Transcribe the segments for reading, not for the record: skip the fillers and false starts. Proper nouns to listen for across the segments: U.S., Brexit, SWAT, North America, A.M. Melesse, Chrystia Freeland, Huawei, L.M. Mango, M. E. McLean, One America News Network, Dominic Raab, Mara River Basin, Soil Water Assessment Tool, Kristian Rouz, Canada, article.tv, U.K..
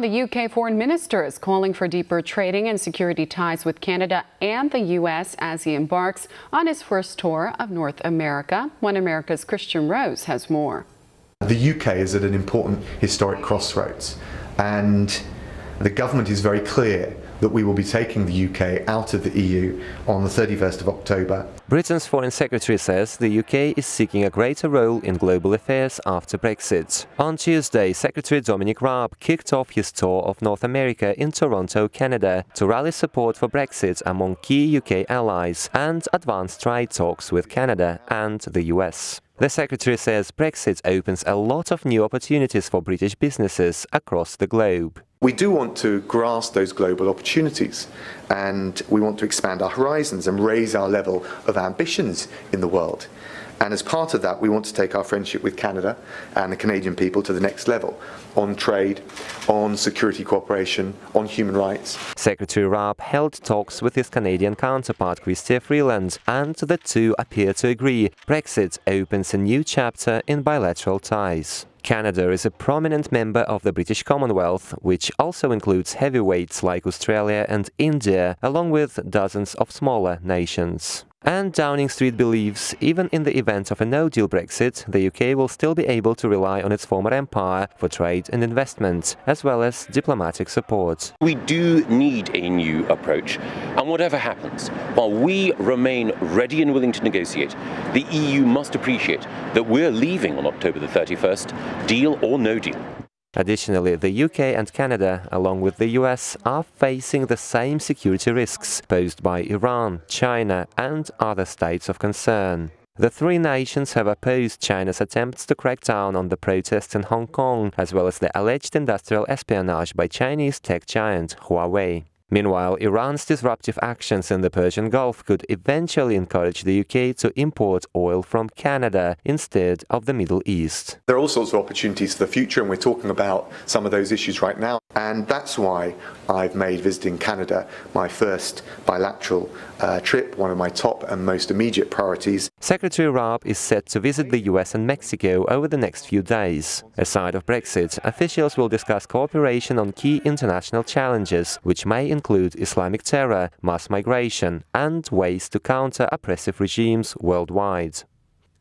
The UK Foreign Minister is calling for deeper trading and security ties with Canada and the U.S. as he embarks on his first tour of North America. One America's Kristian Rouz has more. The UK is at an important historic crossroads, and the government is very clear that we will be taking the UK out of the EU on the 31st of October. Britain's Foreign Secretary says the UK is seeking a greater role in global affairs after Brexit. On Tuesday, Secretary Dominic Raab kicked off his tour of North America in Toronto, Canada, to rally support for Brexit among key UK allies and advance trade talks with Canada and the US. The Secretary says Brexit opens a lot of new opportunities for British businesses across the globe. We do want to grasp those global opportunities, and we want to expand our horizons and raise our level of ambitions in the world. And as part of that, we want to take our friendship with Canada and the Canadian people to the next level on trade, on security cooperation, on human rights. Secretary Raab held talks with his Canadian counterpart Chrystia Freeland, and the two appear to agree Brexit opens a new chapter in bilateral ties. Canada is a prominent member of the British Commonwealth, which also includes heavyweights like Australia and India, along with dozens of smaller nations. And Downing Street believes, even in the event of a no-deal Brexit, the UK will still be able to rely on its former empire for trade and investment, as well as diplomatic support. We do need a new approach, and whatever happens, while we remain ready and willing to negotiate, the EU must appreciate that we're leaving on October the 31st, deal or no deal. Additionally, the UK and Canada, along with the US, are facing the same security risks posed by Iran, China and other states of concern. The three nations have opposed China's attempts to crack down on the protests in Hong Kong, as well as the alleged industrial espionage by Chinese tech giant Huawei. Meanwhile, Iran's disruptive actions in the Persian Gulf could eventually encourage the UK to import oil from Canada instead of the Middle East. There are all sorts of opportunities for the future, and we're talking about some of those issues right now. And that's why I've made visiting Canada my first bilateral trip, one of my top and most immediate priorities. Secretary Raab is set to visit the US and Mexico over the next few days. Aside of Brexit, officials will discuss cooperation on key international challenges, which may include Islamic terror, mass migration, and ways to counter oppressive regimes worldwide.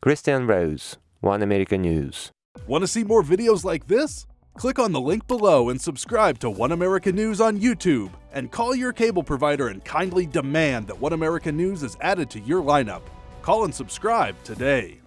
Kristian Rouz, One America News. Want to see more videos like this? Click on the link below and subscribe to One America News on YouTube, and call your cable provider and kindly demand that One America News is added to your lineup. Call and subscribe today.